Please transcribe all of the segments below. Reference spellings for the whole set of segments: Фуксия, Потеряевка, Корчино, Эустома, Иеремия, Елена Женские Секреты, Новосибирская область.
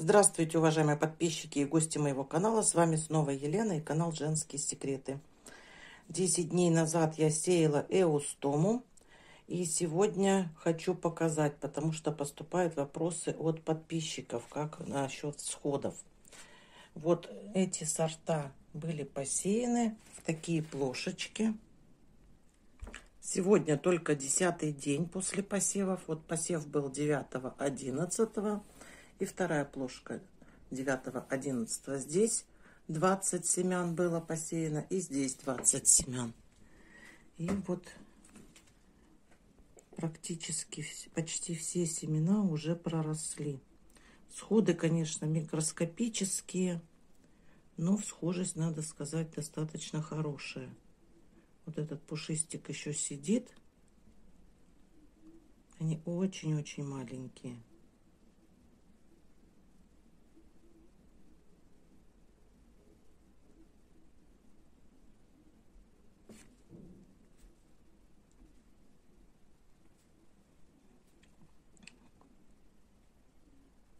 Здравствуйте, уважаемые подписчики и гости моего канала. С вами снова Елена и канал Женские Секреты. 10 дней назад я сеяла эустому. И сегодня хочу показать, потому что поступают вопросы от подписчиков, как насчет всходов. Вот эти сорта были посеяны в такие плошечки. Сегодня только 10-й день после посевов. Вот посев был 9-11 и вторая плошка 9-11. Здесь 20 семян было посеяно и здесь 20 семян. И вот практически почти все семена уже проросли. Всходы, конечно, микроскопические, но всхожесть, надо сказать, достаточно хорошая. Вот этот пушистик еще сидит. Они очень-очень маленькие.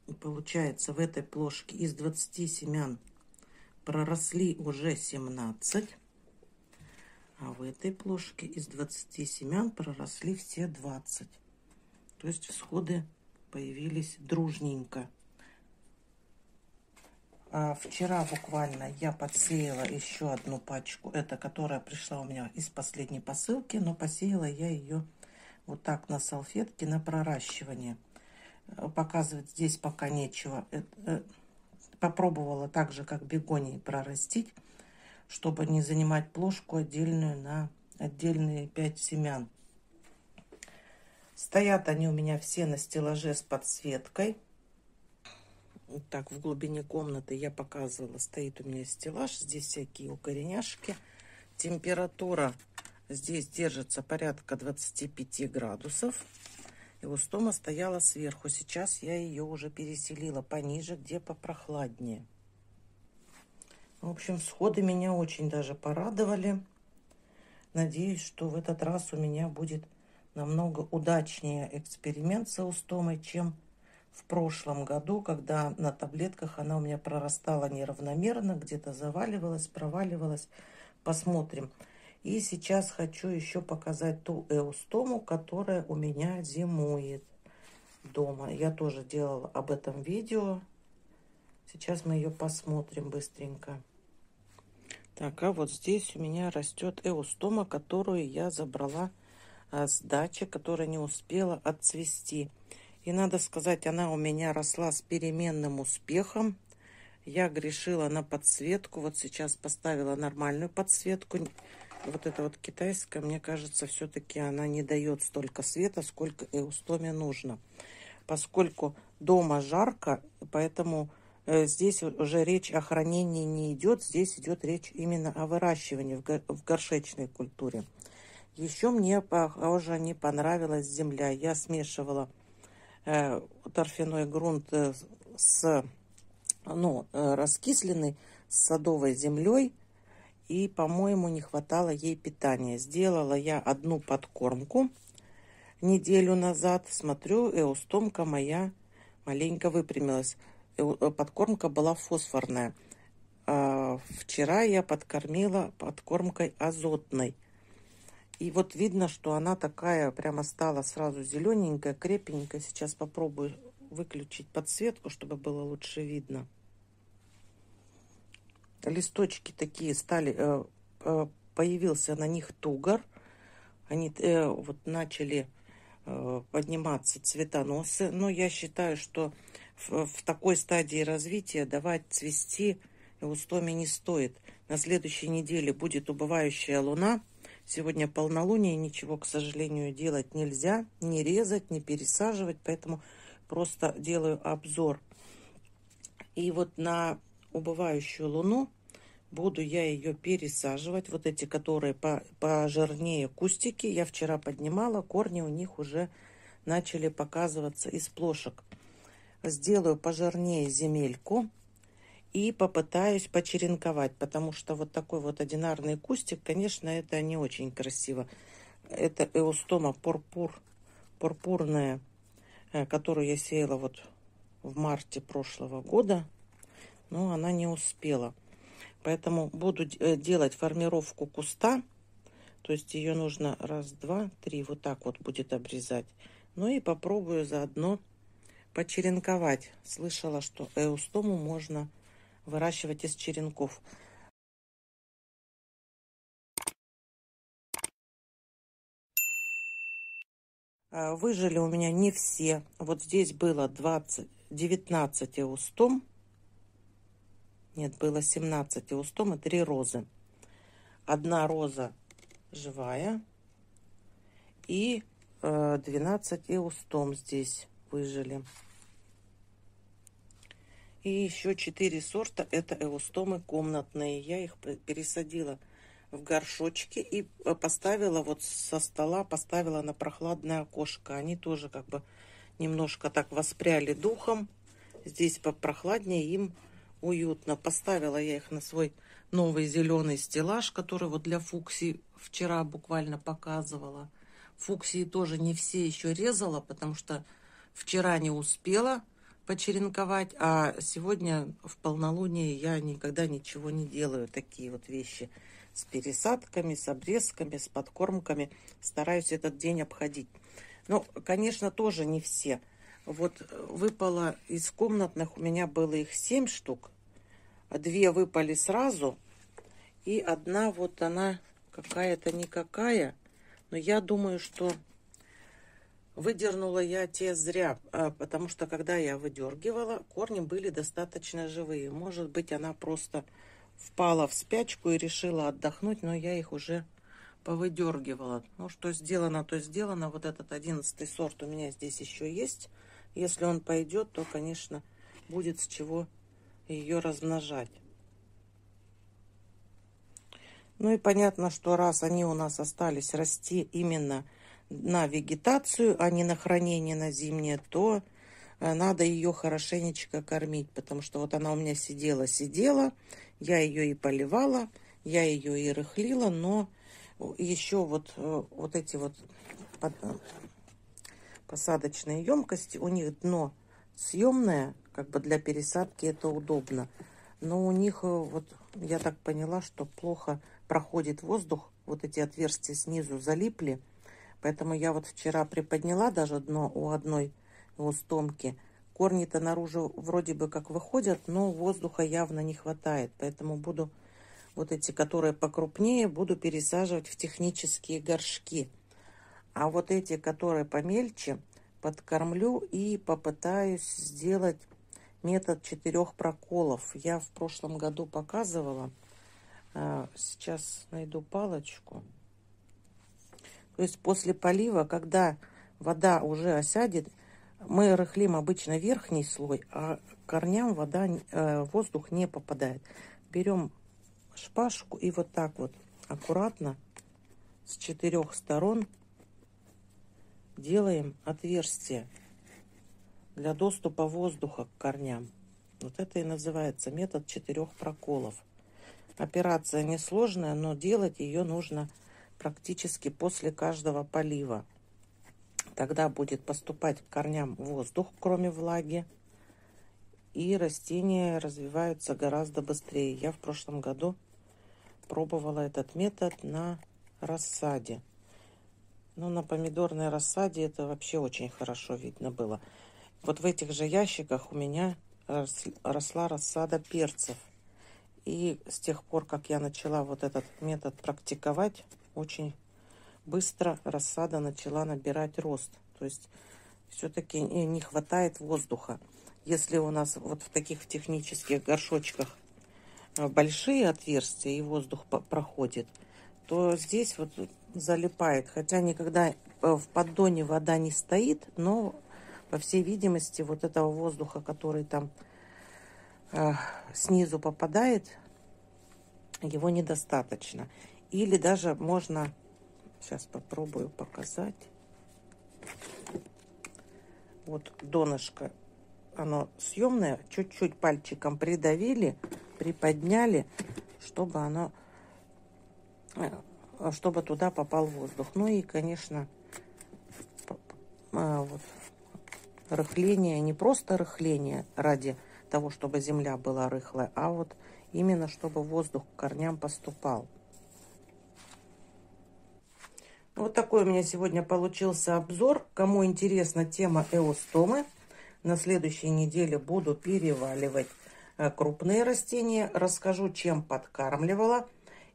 И получается, в этой плошке из 20 семян проросли уже 17. А в этой плошке из 20 семян проросли все 20. То есть всходы появились дружненько. А вчера буквально я подсеяла еще одну пачку. Это которая пришла у меня из последней посылки. Но посеяла я ее вот так на салфетке на проращивание. Показывать здесь пока нечего. Попробовала так же, как бегонии, прорастить, чтобы не занимать плошку отдельную на отдельные 5 семян. Стоят они у меня все на стеллаже с подсветкой. Вот так в глубине комнаты я показывала. Стоит у меня стеллаж. Здесь всякие укореняшки. Температура здесь держится порядка 25 градусов. Эустома стояла сверху. Сейчас я ее уже переселила пониже, где попрохладнее. В общем, всходы меня очень даже порадовали. Надеюсь, что в этот раз у меня будет намного удачнее эксперимент с эустомой, чем в прошлом году, когда на таблетках она у меня прорастала неравномерно, где-то заваливалась, проваливалась. Посмотрим. И сейчас хочу еще показать ту эустому, которая у меня зимует дома. Я тоже делала об этом видео. Сейчас мы ее посмотрим быстренько. Так, а вот здесь у меня растет эустома, которую я забрала с дачи, которая не успела отцвести. И надо сказать, она у меня росла с переменным успехом. Я грешила на подсветку. Вот сейчас поставила нормальную подсветку. Вот эта вот китайская, мне кажется, все-таки она не дает столько света, сколько эустоме нужно. Поскольку дома жарко, поэтому здесь уже речь о хранении не идет. Здесь идет речь именно о выращивании в горшечной культуре. Еще мне, похоже, не понравилась земля. Я смешивала торфяной грунт с раскисленной с садовой землей. И, по-моему, не хватало ей питания. Сделала я одну подкормку неделю назад. Смотрю, эустомка моя маленько выпрямилась. Подкормка была фосфорная. А вчера я подкормила подкормкой азотной. И вот видно, что она такая прямо стала сразу зелененькая, крепенькая. Сейчас попробую выключить подсветку, чтобы было лучше видно. Листочки такие стали. Появился на них тугор. Они вот начали подниматься цветоносы. Но я считаю, что в такой стадии развития давать цвести эустоме не стоит. На следующей неделе будет убывающая луна. Сегодня полнолуние, ничего, к сожалению, делать нельзя. Не резать, не пересаживать, поэтому просто делаю обзор. И вот на убывающую луну буду я ее пересаживать. Вот эти, которые пожирнее кустики, я вчера поднимала. Корни у них уже начали показываться из плошек. Сделаю пожирнее земельку и попытаюсь почеренковать, потому что вот такой вот одинарный кустик, конечно, это не очень красиво. Это эустома пурпурная, которую я сеяла вот в марте прошлого года, но она не успела. Поэтому буду делать формировку куста. То есть ее нужно раз, два, три, вот так вот будет обрезать. Ну и попробую заодно почеренковать. Слышала, что эустому можно выращивать из черенков. Выжили у меня не все. Вот здесь было 19 эустом. Нет, было 17 эустом и 3 розы. Одна роза живая. И 12 эустом здесь выжили. И еще 4 сорта. Это эустомы комнатные. Я их пересадила в горшочки и поставила вот со стола, поставила на прохладное окошко. Они тоже как бы немножко так воспряли духом. Здесь попрохладнее, им уютно. Поставила я их на свой новый зеленый стеллаж, который вот для фуксии вчера буквально показывала. Фуксии тоже не все еще резала, потому что вчера не успела почеренковать, а сегодня в полнолуние я никогда ничего не делаю. Такие вот вещи с пересадками, с обрезками, с подкормками. Стараюсь этот день обходить. Но, конечно, тоже не все. Вот выпало из комнатных, у меня было их 7 штук. 2 выпали сразу. И одна вот она какая-то никакая. Но я думаю, что выдернула я те зря. Потому что когда я выдергивала, корни были достаточно живые. Может быть, она просто впала в спячку и решила отдохнуть. Но я их уже повыдергивала. Ну, что сделано, то сделано. Вот этот 11-й сорт у меня здесь еще есть. Если он пойдет, то, конечно, будет с чего ее размножать. Ну и понятно, что раз они у нас остались расти именно на вегетацию, а не на хранение на зимнее, то надо ее хорошенечко кормить. Потому что вот она у меня сидела-сидела, я ее и поливала, я ее и рыхлила, но еще вот эти вот посадочные емкости, у них дно съемное, как бы для пересадки это удобно. Но у них, вот я так поняла, что плохо проходит воздух, вот эти отверстия снизу залипли. Поэтому я вот вчера приподняла даже дно у одной эустомки. Корни-то наружу вроде бы как выходят, но воздуха явно не хватает. Поэтому буду вот эти, которые покрупнее, буду пересаживать в технические горшки. А вот эти, которые помельче, подкормлю и попытаюсь сделать метод 4 проколов. Я в прошлом году показывала. Сейчас найду палочку. То есть после полива, когда вода уже осядет, мы рыхлим обычно верхний слой, а корням воздух не попадает. Берем шпажку и вот так вот аккуратно с 4 сторон делаем отверстие для доступа воздуха к корням. Вот это и называется метод 4 проколов. Операция несложная, но делать ее нужно практически после каждого полива. Тогда будет поступать к корням воздух, кроме влаги, и растения развиваются гораздо быстрее. Я в прошлом году пробовала этот метод на рассаде. Но на помидорной рассаде это вообще очень хорошо видно было. Вот в этих же ящиках у меня росла рассада перцев. И с тех пор, как я начала вот этот метод практиковать, очень быстро рассада начала набирать рост. То есть все-таки не хватает воздуха. Если у нас вот в таких технических горшочках большие отверстия и воздух проходит, то здесь вот залипает. Хотя никогда в поддоне вода не стоит, но, по всей видимости, вот этого воздуха, который там снизу попадает, его недостаточно. Или даже можно, сейчас попробую показать, вот донышко, оно съемное, чуть-чуть пальчиком придавили, приподняли, чтобы туда попал воздух. Ну и, конечно, вот рыхление, не просто рыхление ради того, чтобы земля была рыхлая, а вот именно чтобы воздух к корням поступал. Вот такой у меня сегодня получился обзор. Кому интересна тема эустомы, на следующей неделе буду переваливать крупные растения. Расскажу, чем подкармливала,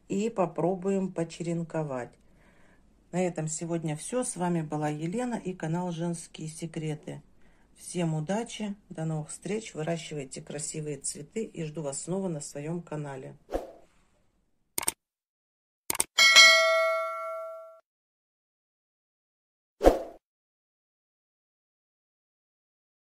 и попробуем почеренковать. На этом сегодня все. С вами была Елена и канал «Женские секреты». Всем удачи, до новых встреч, выращивайте красивые цветы и жду вас снова на своем канале.